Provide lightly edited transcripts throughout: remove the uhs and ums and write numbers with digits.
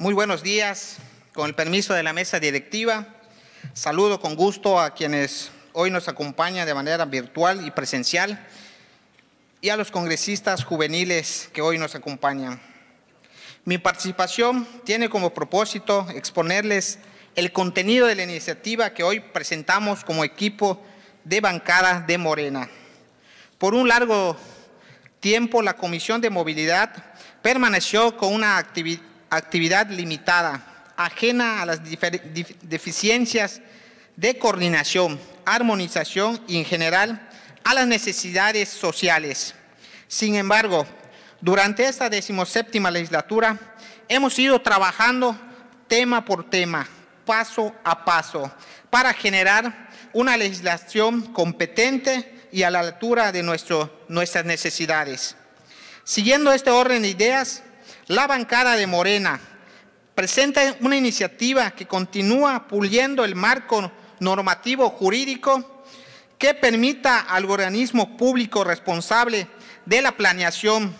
Muy buenos días. Con el permiso de la mesa directiva, saludo con gusto a quienes hoy nos acompañan de manera virtual y presencial y a los congresistas juveniles que hoy nos acompañan. Mi participación tiene como propósito exponerles el contenido de la iniciativa que hoy presentamos como equipo de bancada de Morena. Por un largo tiempo, la Comisión de Movilidad permaneció con una actividad limitada, ajena a las deficiencias de coordinación, armonización y, en general, a las necesidades sociales. Sin embargo, durante esta 17ª legislatura hemos ido trabajando tema por tema, paso a paso, para generar una legislación competente y a la altura de nuestras necesidades. Siguiendo este orden de ideas, la bancada de Morena presenta una iniciativa que continúa puliendo el marco normativo jurídico que permita al organismo público responsable de la planeación,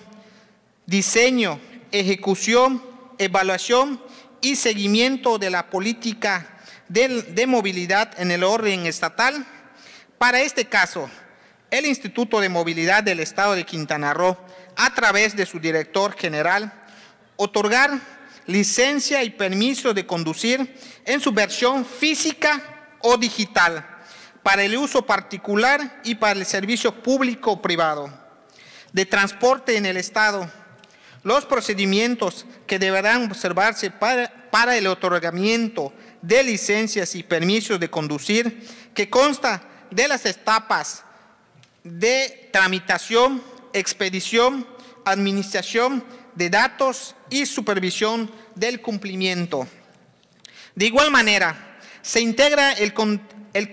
diseño, ejecución, evaluación y seguimiento de la política de movilidad en el orden estatal. Para este caso, el Instituto de Movilidad del Estado de Quintana Roo, a través de su director general, otorgar licencia y permiso de conducir en su versión física o digital, para el uso particular y para el servicio público o privado de transporte en el Estado. Los procedimientos que deberán observarse para el otorgamiento de licencias y permisos de conducir, que consta de las etapas de tramitación, expedición, administración de datos y supervisión del cumplimiento. De igual manera, se integra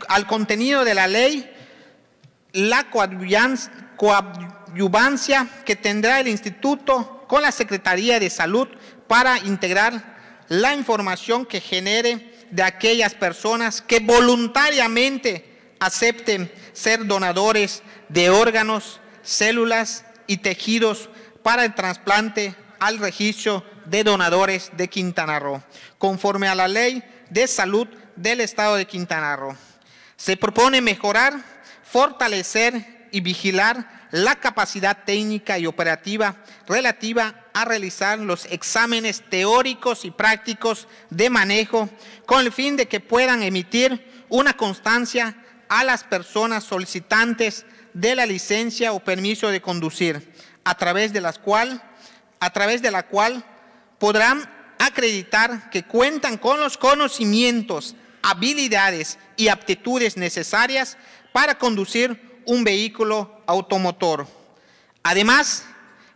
al contenido de la ley la coadyuvancia que tendrá el Instituto con la Secretaría de Salud para integrar la información que genere de aquellas personas que voluntariamente acepten ser donadores de órganos, células y tejidos para el trasplante al registro de donadores de Quintana Roo, conforme a la Ley de Salud del Estado de Quintana Roo. Se propone mejorar, fortalecer y vigilar la capacidad técnica y operativa relativa a realizar los exámenes teóricos y prácticos de manejo con el fin de que puedan emitir una constancia a las personas solicitantes de la licencia o permiso de conducir, a través de la cual podrán acreditar que cuentan con los conocimientos, habilidades y aptitudes necesarias para conducir un vehículo automotor. Además,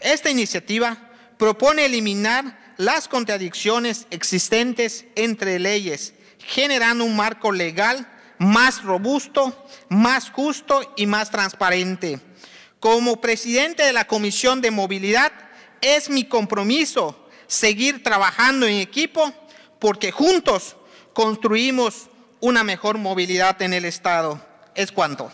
esta iniciativa propone eliminar las contradicciones existentes entre leyes, generando un marco legal más robusto, más justo y más transparente. Como presidente de la Comisión de Movilidad, es mi compromiso seguir trabajando en equipo, porque juntos construimos una mejor movilidad en el Estado. Es cuanto.